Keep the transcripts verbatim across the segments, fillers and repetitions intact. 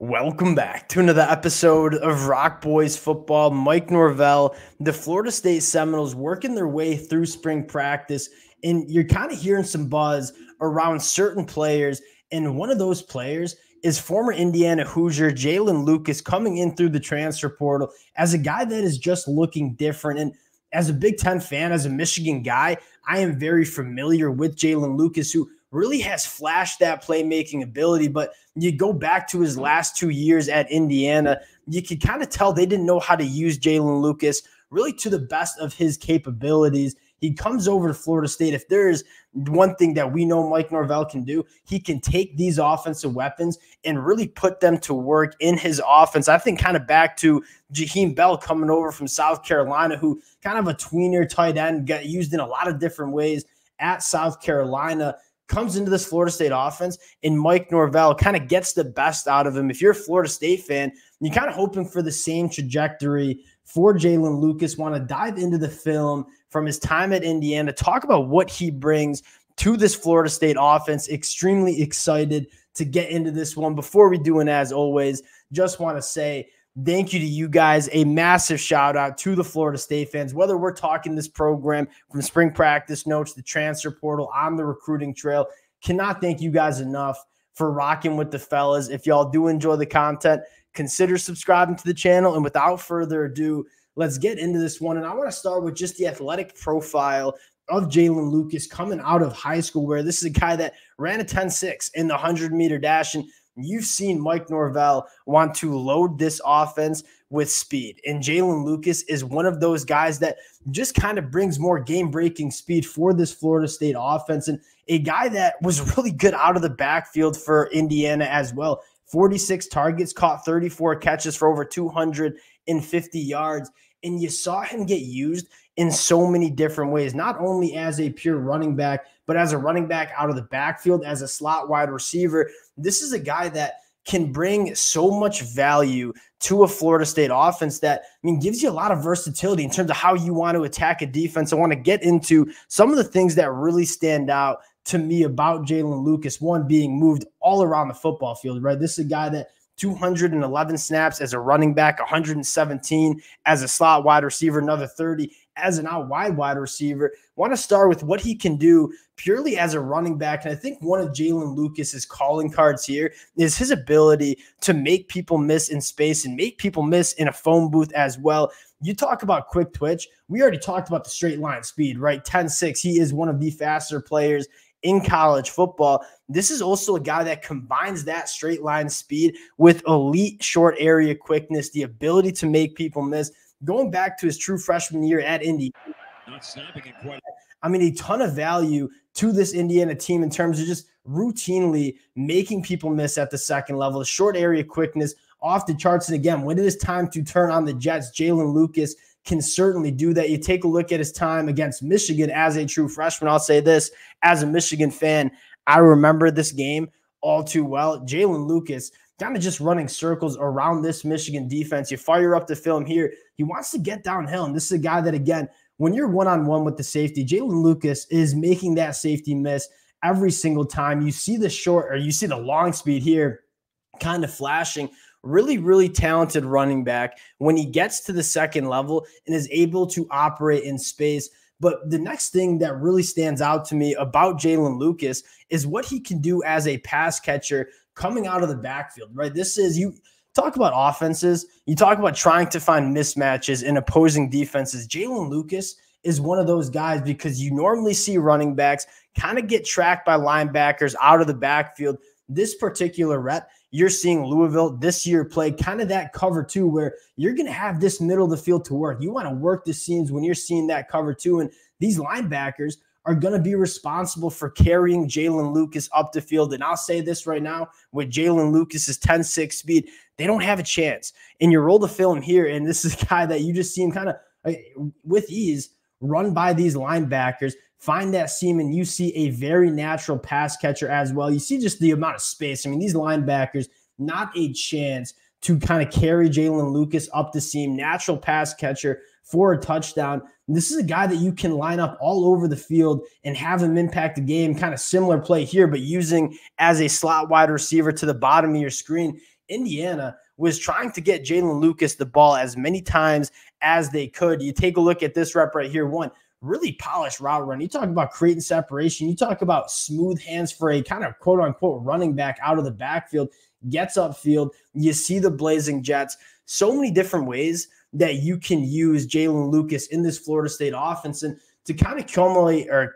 Welcome back to another episode of Rock Boys Football. Mike Norvell, the Florida State Seminoles working their way through spring practice, and you're kind of hearing some buzz around certain players, and one of those players is former Indiana Hoosier Jaylin Lucas coming in through the transfer portal as a guy that is just looking different. And as a Big Ten fan, as a Michigan guy, I am very familiar with Jaylin Lucas, who really has flashed that playmaking ability. But you go back to his last two years at Indiana, you could kind of tell they didn't know how to use Jaylin Lucas really to the best of his capabilities. He comes over to Florida State. If there is one thing that we know Mike Norvell can do, he can take these offensive weapons and really put them to work in his offense. I think kind of back to Jaheim Bell coming over from South Carolina, who kind of a tweener tight end, got used in a lot of different ways at South Carolina, comes into this Florida State offense, and Mike Norvell kind of gets the best out of him. If you're a Florida State fan, you're kind of hoping for the same trajectory for Jaylin Lucas. Want to dive into the film from his time at Indiana, talk about what he brings to this Florida State offense. Extremely excited to get into this one. Before we do, and as always, just want to say thank you to you guys. A massive shout out to the Florida State fans, whether we're talking this program from spring practice notes, the transfer portal, on the recruiting trail. Cannot thank you guys enough for rocking with the fellas. If y'all do enjoy the content, consider subscribing to the channel. And without further ado, let's get into this one. And I want to start with just the athletic profile of Jaylin Lucas coming out of high school, where this is a guy that ran a ten six in the hundred meter dash. And you've seen Mike Norvell want to load this offense with speed, and Jaylin Lucas is one of those guys that just kind of brings more game-breaking speed for this Florida State offense, and a guy that was really good out of the backfield for Indiana as well. forty-six targets, caught thirty-four catches for over two hundred fifty yards, and you saw him get used in so many different ways, not only as a pure running back, but as a running back out of the backfield, as a slot wide receiver. This is a guy that can bring so much value to a Florida State offense that, I mean, gives you a lot of versatility in terms of how you want to attack a defense. I want to get into some of the things that really stand out to me about Jaylin Lucas, one being moved all around the football field, right? This is a guy that two hundred eleven snaps as a running back, one hundred seventeen as a slot wide receiver, another thirty as an out wide wide receiver. Want to start with what he can do purely as a running back. And I think one of Jaylin Lucas's calling cards here is his ability to make people miss in space and make people miss in a phone booth as well. You talk about quick twitch. We already talked about the straight line speed, right? ten six. He is one of the faster players in college football. This is also a guy that combines that straight line speed with elite short area quickness, the ability to make people miss. Going back to his true freshman year at Indy, not snapping it quite. I mean, a ton of value to this Indiana team in terms of just routinely making people miss at the second level. The short area quickness off the charts. And again, when it is time to turn on the jets, Jaylin Lucas can certainly do that. You take a look at his time against Michigan as a true freshman. I'll say this, as a Michigan fan, I remember this game all too well. Jaylin Lucas kind of just running circles around this Michigan defense. You fire up the film here. He wants to get downhill, and this is a guy that, again, when you're one-on-one with the safety, Jaylin Lucas is making that safety miss every single time. You see the short, or you see the long speed here kind of flashing. Really, really talented running back when he gets to the second level and is able to operate in space. But the next thing that really stands out to me about Jaylin Lucas is what he can do as a pass catcher coming out of the backfield, right? This is, you talk about offenses, you talk about trying to find mismatches in opposing defenses. Jaylin Lucas is one of those guys, because you normally see running backs kind of get tracked by linebackers out of the backfield. This particular rep, you're seeing Louisville this year play kind of that cover two, where you're going to have this middle of the field to work. You want to work the seams when you're seeing that cover two, and these linebackers are going to be responsible for carrying Jaylin Lucas up the field. And I'll say this right now, with Jaylin Lucas's ten six speed, they don't have a chance. And you roll the film here, and this is a guy that you just see him kind of with ease run by these linebackers, find that seam, and you see a very natural pass catcher as well. You see just the amount of space. I mean, these linebackers, not a chance to kind of carry Jaylin Lucas up the seam. Natural pass catcher for a touchdown. And this is a guy that you can line up all over the field and have him impact the game. Kind of similar play here, but using as a slot wide receiver to the bottom of your screen. Indiana was trying to get Jaylin Lucas the ball as many times as they could. You take a look at this rep right here. One, really polished route run. You talk about creating separation. You talk about smooth hands for a kind of quote-unquote running back out of the backfield. Gets upfield. You see the blazing jets. So many different ways that you can use Jaylin Lucas in this Florida State offense. And to kind of accumulate or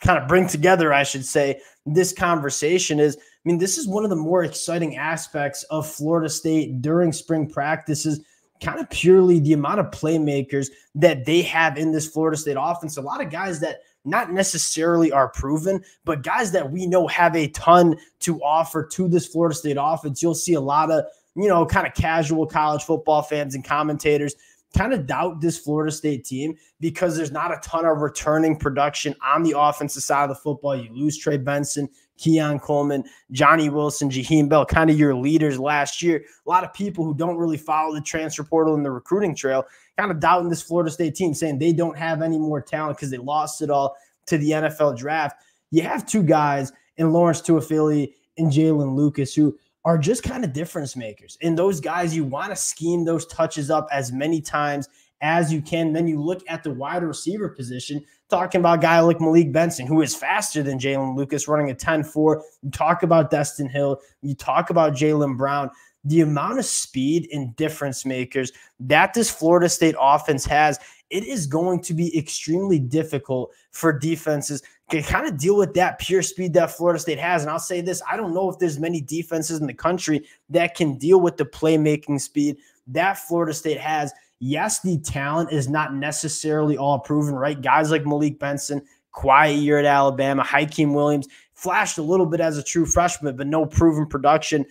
kind of bring together, I should say, this conversation is, I mean, this is one of the more exciting aspects of Florida State during spring practices, kind of purely the amount of playmakers that they have in this Florida State offense. A lot of guys that not necessarily are proven, but guys that we know have a ton to offer to this Florida State offense. You'll see a lot of, you know, kind of casual college football fans and commentators kind of doubt this Florida State team because there's not a ton of returning production on the offensive side of the football. You lose Trey Benson, Keon Coleman, Johnny Wilson, Jaheim Bell, kind of your leaders last year. A lot of people who don't really follow the transfer portal and the recruiting trail kind of doubting this Florida State team, saying they don't have any more talent because they lost it all to the N F L draft. You have two guys in Lawrence Tuafili and Jaylin Lucas who are just kind of difference makers. And those guys, you want to scheme those touches up as many times as you can. Then you look at the wide receiver position, talking about a guy like Malik Benson, who is faster than Jaylin Lucas, running a ten four. You talk about Destin Hill. You talk about Jaylin Brown. The amount of speed and difference makers that this Florida State offense has, it is going to be extremely difficult for defenses to kind of deal with that pure speed that Florida State has. And I'll say this, I don't know if there's many defenses in the country that can deal with the playmaking speed that Florida State has. Yes, the talent is not necessarily all proven, right? Guys like Malik Benson, quiet year at Alabama, Hakeem Williams, flashed a little bit as a true freshman, but no proven production.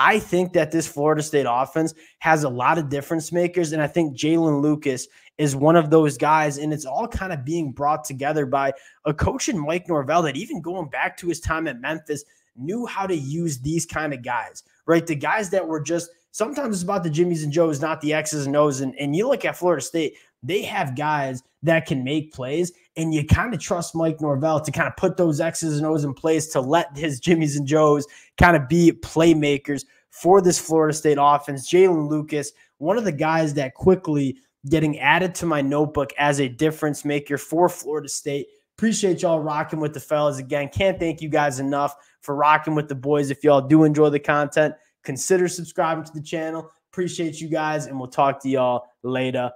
I think that this Florida State offense has a lot of difference makers, and I think Jaylin Lucas is one of those guys, and it's all kind of being brought together by a coach in Mike Norvell that, even going back to his time at Memphis, knew how to use these kind of guys, right? The guys that were just – sometimes it's about the Jimmies and Joes, not the X's and O's, and, and you look at Florida State, they have guys that can make plays, and you kind of trust Mike Norvell to kind of put those X's and O's in place to let his Jimmies and Joes kind of be playmakers for this Florida State offense. Jaylin Lucas, one of the guys that quickly getting added to my notebook as a difference maker for Florida State. Appreciate y'all rocking with the fellas. Again, can't thank you guys enough for rocking with the boys. If y'all do enjoy the content, consider subscribing to the channel. Appreciate you guys, and we'll talk to y'all later.